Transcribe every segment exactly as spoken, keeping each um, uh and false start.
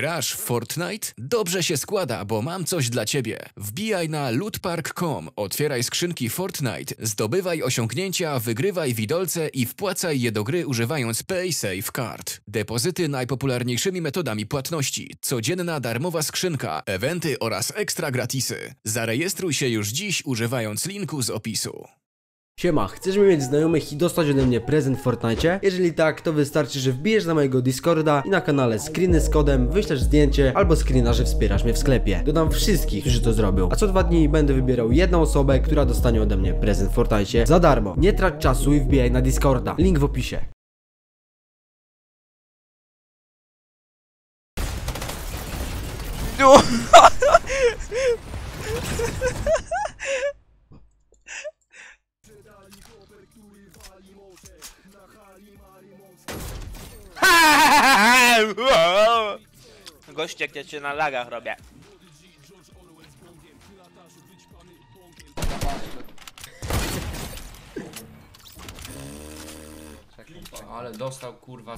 Grasz w Fortnite? Dobrze się składa, bo mam coś dla ciebie. Wbijaj na lootpark kropka com, otwieraj skrzynki Fortnite, zdobywaj osiągnięcia, wygrywaj widolce i wpłacaj je do gry używając PaySafeCard. Depozyty najpopularniejszymi metodami płatności, codzienna darmowa skrzynka, eventy oraz ekstra gratisy. Zarejestruj się już dziś używając linku z opisu. Siema, chcesz mieć znajomych i dostać ode mnie prezent w Fortnite? Jeżeli tak, to wystarczy, że wbijesz na mojego Discorda i na kanale screeny z kodem, wyślesz zdjęcie albo screena, że wspierasz mnie w sklepie. Dodam wszystkich, którzy to zrobią, a co dwa dni będę wybierał jedną osobę, która dostanie ode mnie prezent w Fortnite za darmo. Nie trać czasu i wbijaj na Discorda, link w opisie. Gość, jak ja cię na lagach robię. Ale dostał, kurwa.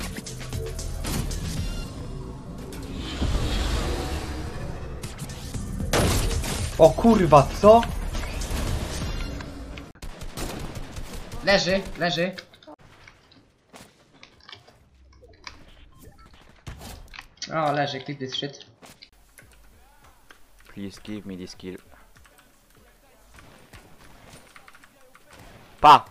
O kurwa, co? Leży, leży. O, leży, keep this shit. Please give me this kill. Pa!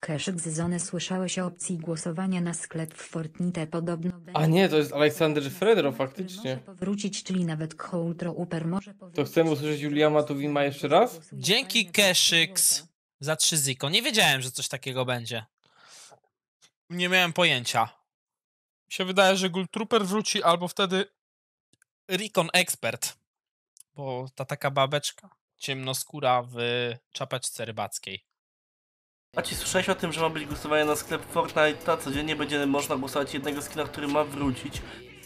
Keszyk z Zony, słyszałeś o opcji głosowania na sklep w Fortnite? Podobno będzie... A nie, to jest Aleksander Fredro, faktycznie. Może powrócić, czyli nawet Ghoul Trooper może... To chcemy usłyszeć Juliana Tuwima jeszcze raz? Dzięki, Keszyk. Za trzy ziko. Nie wiedziałem, że coś takiego będzie. Nie miałem pojęcia. Mi się wydaje, że Ghoul Trooper wróci albo wtedy Recon Expert. Bo ta taka babeczka ciemnoskóra w czapeczce rybackiej. A czy słyszałeś o tym, że ma być głosowanie na sklep Fortnite'a? Codziennie będzie można głosować jednego skina, który ma wrócić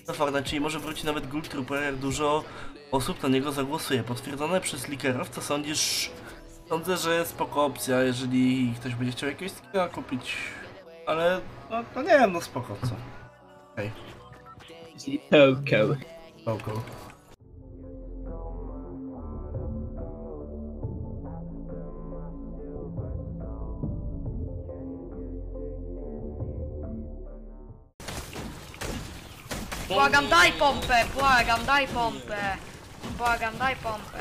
na Fortnite, czyli może wrócić nawet Ghoul Trooper, jak dużo osób na niego zagłosuje. Potwierdzone przez likerowca. Sądzisz... Sądzę, że jest spoko opcja, jeżeli ktoś będzie chciał jakiegoś skina kupić, ale no, no nie wiem, no spoko, co? Okej. Okay. Okay. Okay. Błagam, daj pompę! Błagam, daj pompę! Błagam, daj pompę!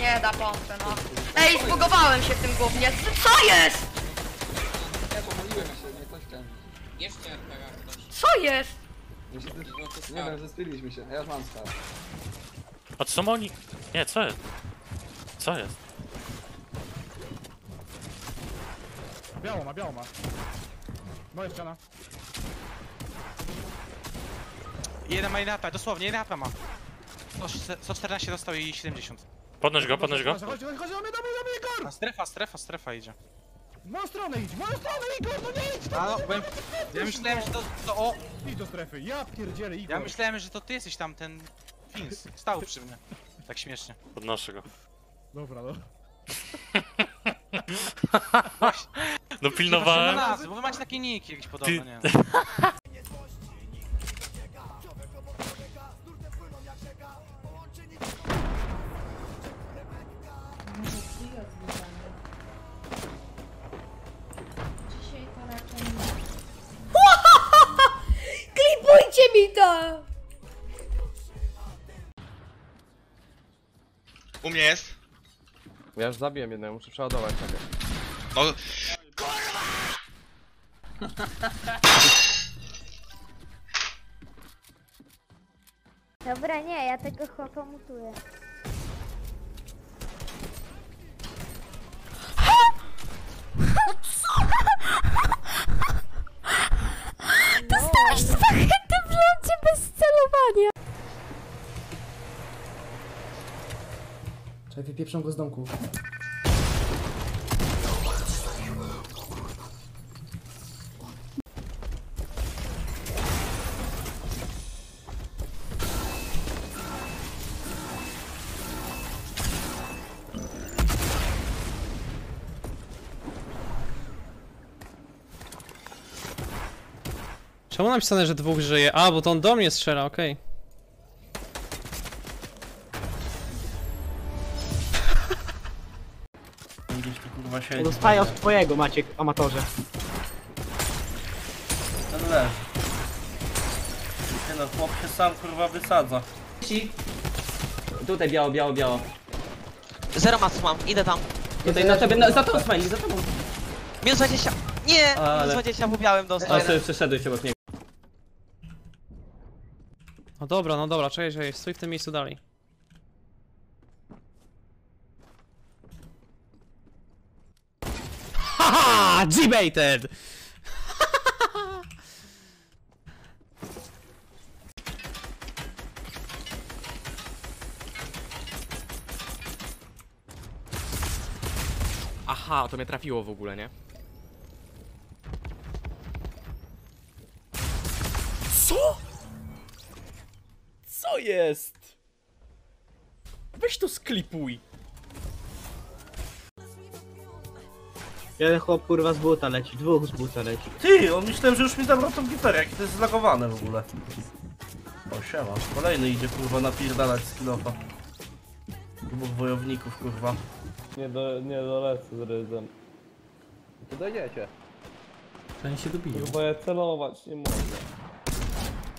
Nie da pompy, no. Ej, zbugowałem się w tym głównie. Co jest? Ja pomyliłem się, nie coś tam. Jeszcze raz. Co jest? Nie wiem, zastyliliśmy się, ja już mam stałe. A co oni? Nie, co jest? Co jest? Biało ma, biało ma. Moja ściana. Jeden ma, jeden H P, dosłownie, jeden H P ma. sto czternaście dostał i siedemdziesiąt. Podnoś go, podnoś go. Chodź, chodź, chodź, do mnie, do mnie, Igor! A strefa, strefa, strefa idzie. W moją stronę idź, w moją stronę, Igor, no nie idź! Tam, a no, byłem... Ja myślałem, że to, to o... Idź do strefy, ja pierdzielę, Igor. Ja myślałem, że to ty jesteś tam, ten... Fins, stał przy mnie. Tak śmiesznie. Podnoszę go. Dobra, no. No pilnowałem. Na nas, bo wy macie takie niki jakieś podobne, nie? Klipujcie mi to! U mnie jest. Ja już zabiłem jednego, muszę przeładować tego. No... Kurwa! Dobra, nie, ja tego chłopa mutuję. Dostałeś dwa hity w lądzie bez celowania! Czekaj, wypieprzam go z domku. Czemu napisane, że dwóch żyje? A, bo to on do mnie strzela, okej. Okay. Gdzieś tu kurwa siedzi. Dostaję od twojego, Maciek, amatorze. Ten leży. Ten chłop się sam kurwa wysadza. Tutaj biało, biało, biało. Zero mac mam, idę tam. Tutaj na tobie, na, za to smajli, za to mam. Minus dwadzieścia. Nie! Ale... Minus dwadzieścia po białym dostałem. A sobie przeszedłeś obok niego. No dobra, no dobra, czekaj, czekaj, stój w tym miejscu dalej. Haha! G-baited! Aha, to mnie trafiło w ogóle, nie? Co? Co jest? Weź to sklipuj. Jeden chłop kurwa z buta leci, dwóch z buta leci. Ty, on myślałem, że już mi zabrał tą gitarę, jakie to jest zlagowane w ogóle. O siema, kolejny idzie kurwa napierdalać z kilofa. Dwóch wojowników kurwa. Nie do, nie dolecę z ryzem. To dajecie. To oni się dobiją. Bo ja celować nie mogę.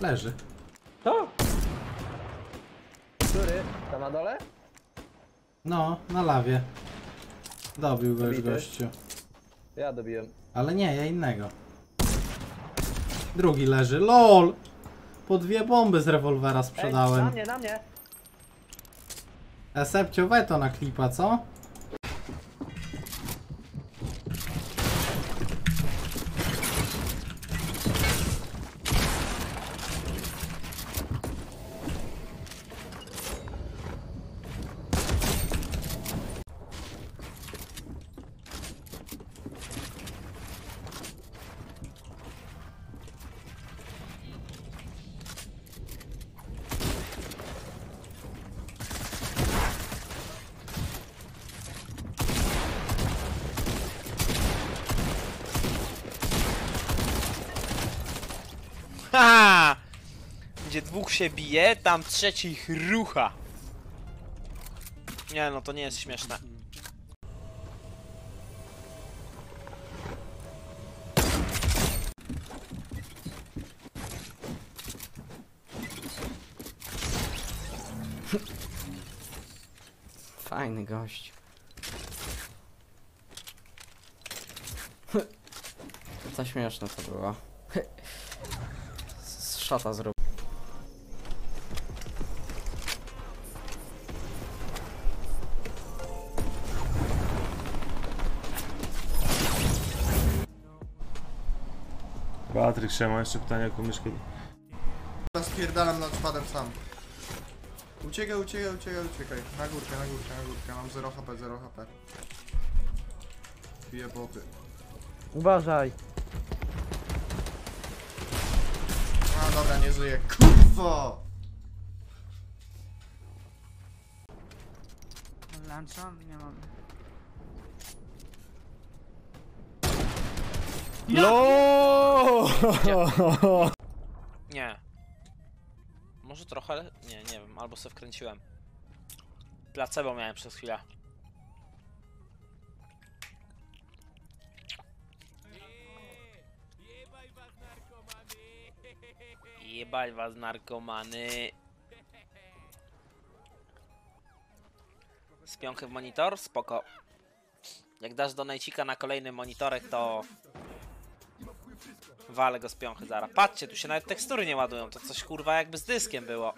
Leży. To? Który? Tam na dole? No, na lawie. Dobił go już gościu. Ja dobiłem. Ale nie, ja innego. Drugi leży. LOL! Po dwie bomby z rewolwera sprzedałem. Ej, na mnie, na mnie. Esepcio weto na klipa, co? Ha! Gdzie dwóch się bije, tam trzecich rucha. Nie no, to nie jest śmieszne. Fajny gość. Co śmieszne to było. Szata zrobił. Patryk, siema, jeszcze pytanie o komieszkę. Spierdalam launchpadem sam. Uciekaj, uciekaj, uciekaj, uciekaj. Na górkę, na górkę, na górkę. Mam zero H P, zero H P. Piję boty. Uważaj. A dobra, nie żyję. Kurwo! Lancza? Nie mam. No! Nie. Może trochę? Nie, nie wiem. Albo se wkręciłem. Placebo miałem przez chwilę. Jebać was narkomany. Spiąchy w monitor? Spoko. Jak dasz donajcika na kolejny monitorek, to walę go z piąchy zaraz. Patrzcie, tu się nawet tekstury nie ładują. To coś kurwa jakby z dyskiem było.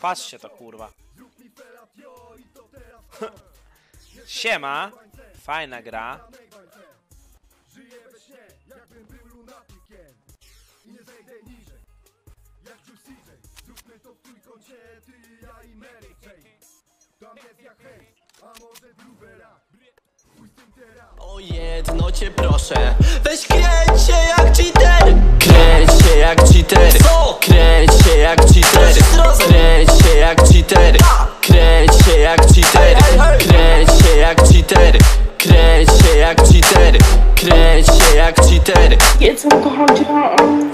Patrzcie to kurwa. Siema. Fajna gra. O jedno cię proszę, weź kręć się jak cheater. Kręć się jak cheater. Kręć się jak cheater. Kręć się jak cheater. Kręć się jak cheater. Kręć się jak cheater. Kręć się jak cheater. Kręć się jak cheater. litery. Jedzą, kocham cię.